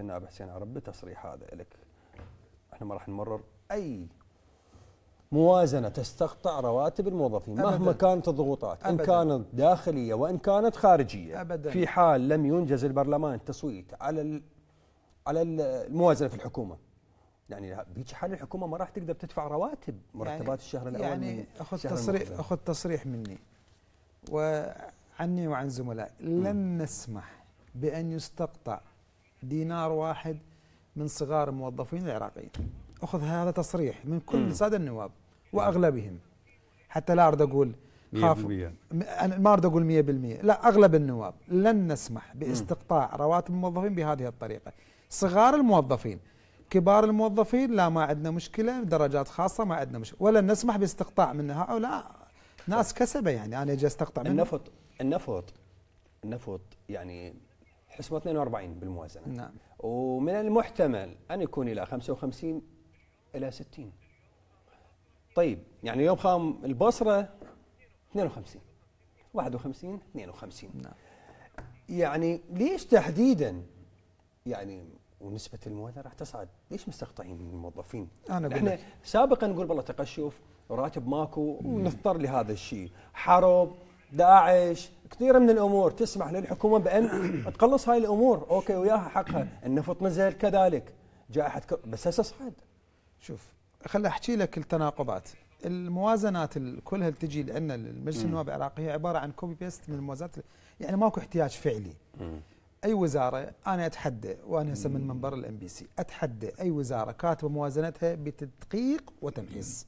النائب حسين عرب بتصريح هذا لك، احنا ما راح نمرر اي موازنه تستقطع رواتب الموظفين مهما كانت الضغوطات، ان كانت داخليه وان كانت خارجيه. في حال لم ينجز البرلمان التصويت على الموازنه في الحكومه، يعني بهيج حال الحكومه ما راح تقدر تدفع رواتب مرتبات الشهر الاول. يعني اخذ تصريح مني وعني وعن زملائي، لن نسمح بان يستقطع دينار واحد من صغار الموظفين العراقيين. أخذ هذا تصريح من كل السادة النواب وأغلبهم، حتى لا أرد أقول خاف، أنا ما أرد أقول 100%، لا أغلب النواب لن نسمح باستقطاع رواتب الموظفين بهذه الطريقة. صغار الموظفين، كبار الموظفين لا، ما عندنا مشكلة، درجات خاصة ما عندنا مشكلة، ولن نسمح باستقطاع من هؤلاء ناس كسبة. يعني أنا أجي أستقطع منهم النفط يعني حسبه 42 بالموازنه، نعم، ومن المحتمل ان يكون الى 55 الى 60. طيب يعني يوم خام البصره 52، 51، 52، نعم. يعني ليش تحديدا يعني ونسبه الموازنه راح تصعد؟ ليش مستقطعين من الموظفين؟ احنا سابقا نقول والله تقشف وراتب ماكو ونضطر لهذا الشيء، حرب، داعش، كثير من الامور تسمح للحكومه بان تقلص هاي الامور، اوكي وياها حقها، النفط نزل كذلك، جائحه بس هسه صعد. شوف خل احكي لك التناقضات، الموازنات كلها اللي تجي لنا المجلس النواب العراقي هي عباره عن كوبي بيست من الموازنات، يعني ماكو احتياج فعلي. اي وزاره، انا اتحدى وانا هسه من منبر الMBC، اتحدى اي وزاره كاتبه موازنتها بتدقيق وتمحيص،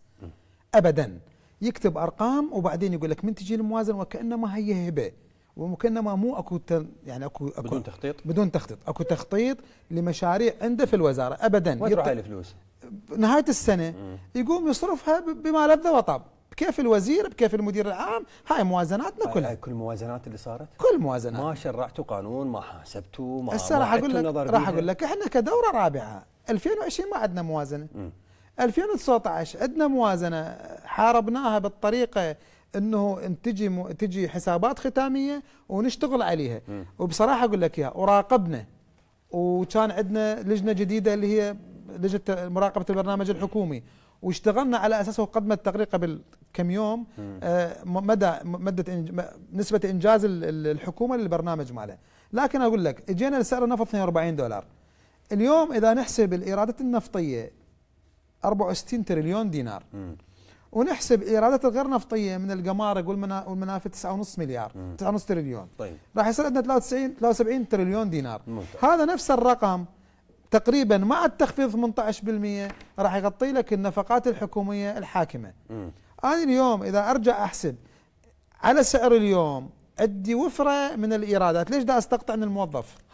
ابدا يكتب ارقام وبعدين يقول لك من تجي الموازنه وكانما هي هبه، وكانما مو اكو يعني اكو بدون تخطيط، بدون تخطيط، اكو تخطيط لمشاريع عنده في الوزاره ابدا. وين راح الفلوس؟ نهايه السنه يقوم يصرفها بما لذ وطاب، بكيف الوزير، بكيف المدير العام، هاي موازناتنا كلها. كل الموازنات اللي صارت؟ كل موازنات، ما شرعتوا قانون، ما حاسبتوا، ما هسه راح اقول لك احنا كدوره رابعه 2020 ما عندنا موازنه. 2019 عندنا موازنه حاربناها بالطريقه انه تجي حسابات ختاميه ونشتغل عليها، وبصراحه اقول لك اياها، وراقبنا وكان عندنا لجنه جديده اللي هي لجنه مراقبه البرنامج الحكومي، واشتغلنا على اساسه وقدمت تقريقه بالكم يوم نسبه انجاز الحكومه للبرنامج ماله. لكن اقول لك اجينا لسعر النفط 42 دولار، اليوم اذا نحسب الايرادات النفطيه 64 تريليون دينار، ونحسب ايرادات الغير نفطيه من القمارق والمنافذ 9.5 مليار، 9.5 تريليون، طيب راح يصير عندنا 73 تريليون دينار. هذا نفس الرقم تقريبا مع التخفيض 18% راح يغطي لك النفقات الحكوميه الحاكمه. انا اليوم اذا ارجع احسب على سعر اليوم عندي وفره من الايرادات، ليش دا استقطع من الموظف؟